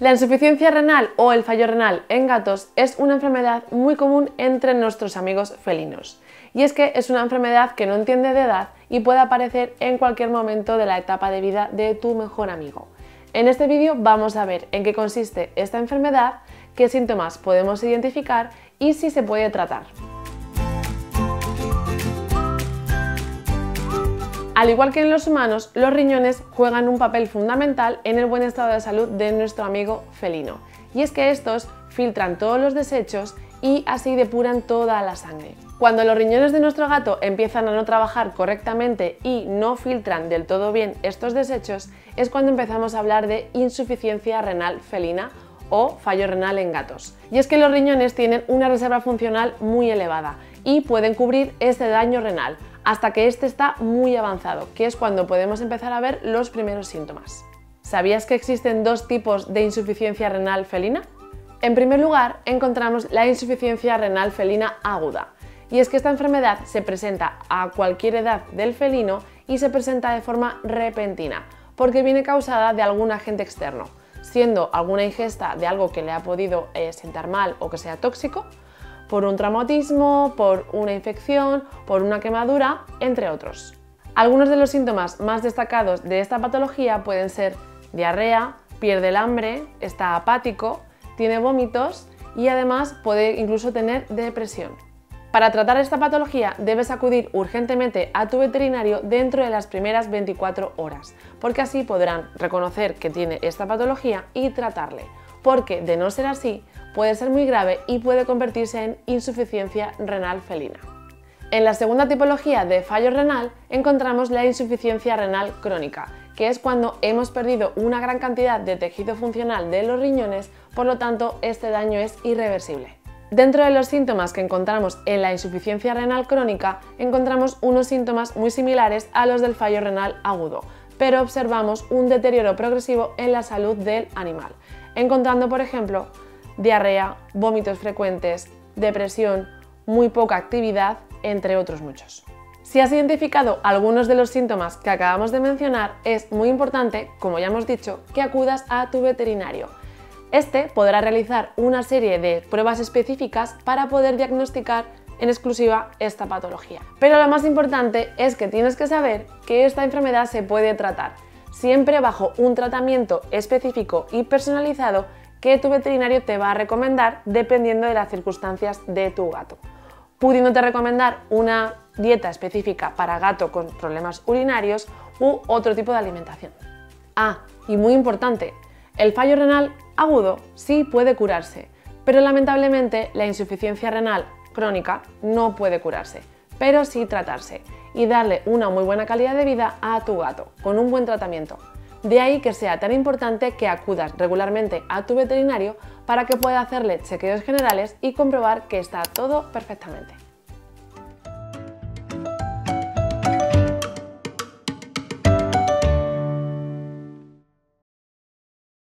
La insuficiencia renal o el fallo renal en gatos es una enfermedad muy común entre nuestros amigos felinos. Y es que es una enfermedad que no entiende de edad y puede aparecer en cualquier momento de la etapa de vida de tu mejor amigo. En este vídeo vamos a ver en qué consiste esta enfermedad, qué síntomas podemos identificar y si se puede tratar. Al igual que en los humanos, los riñones juegan un papel fundamental en el buen estado de salud de nuestro amigo felino. Y es que estos filtran todos los desechos y así depuran toda la sangre. Cuando los riñones de nuestro gato empiezan a no trabajar correctamente y no filtran del todo bien estos desechos, es cuando empezamos a hablar de insuficiencia renal felina o fallo renal en gatos. Y es que los riñones tienen una reserva funcional muy elevada y pueden cubrir este daño renal, hasta que este está muy avanzado, que es cuando podemos empezar a ver los primeros síntomas. ¿Sabías que existen dos tipos de insuficiencia renal felina? En primer lugar, encontramos la insuficiencia renal felina aguda, y es que esta enfermedad se presenta a cualquier edad del felino y se presenta de forma repentina, porque viene causada de algún agente externo, siendo alguna ingesta de algo que le ha podido sentar mal o que sea tóxico, por un traumatismo, por una infección, por una quemadura, entre otros. Algunos de los síntomas más destacados de esta patología pueden ser diarrea, pierde el hambre, está apático, tiene vómitos y además puede incluso tener depresión. Para tratar esta patología debes acudir urgentemente a tu veterinario dentro de las primeras 24 horas, porque así podrán reconocer que tiene esta patología y tratarle, porque de no ser así, puede ser muy grave y puede convertirse en insuficiencia renal felina. En la segunda tipología de fallo renal encontramos la insuficiencia renal crónica, que es cuando hemos perdido una gran cantidad de tejido funcional de los riñones, por lo tanto este daño es irreversible. Dentro de los síntomas que encontramos en la insuficiencia renal crónica encontramos unos síntomas muy similares a los del fallo renal agudo, pero observamos un deterioro progresivo en la salud del animal, encontrando por ejemplo diarrea, vómitos frecuentes, depresión, muy poca actividad, entre otros muchos. Si has identificado algunos de los síntomas que acabamos de mencionar, es muy importante, como ya hemos dicho, que acudas a tu veterinario. Este podrá realizar una serie de pruebas específicas para poder diagnosticar en exclusiva esta patología. Pero lo más importante es que tienes que saber que esta enfermedad se puede tratar, siempre bajo un tratamiento específico y personalizado que tu veterinario te va a recomendar dependiendo de las circunstancias de tu gato, pudiéndote recomendar una dieta específica para gato con problemas urinarios u otro tipo de alimentación. Ah, y muy importante, el fallo renal agudo sí puede curarse, pero lamentablemente la insuficiencia renal crónica no puede curarse, pero sí tratarse y darle una muy buena calidad de vida a tu gato con un buen tratamiento. De ahí que sea tan importante que acudas regularmente a tu veterinario para que pueda hacerle chequeos generales y comprobar que está todo perfectamente.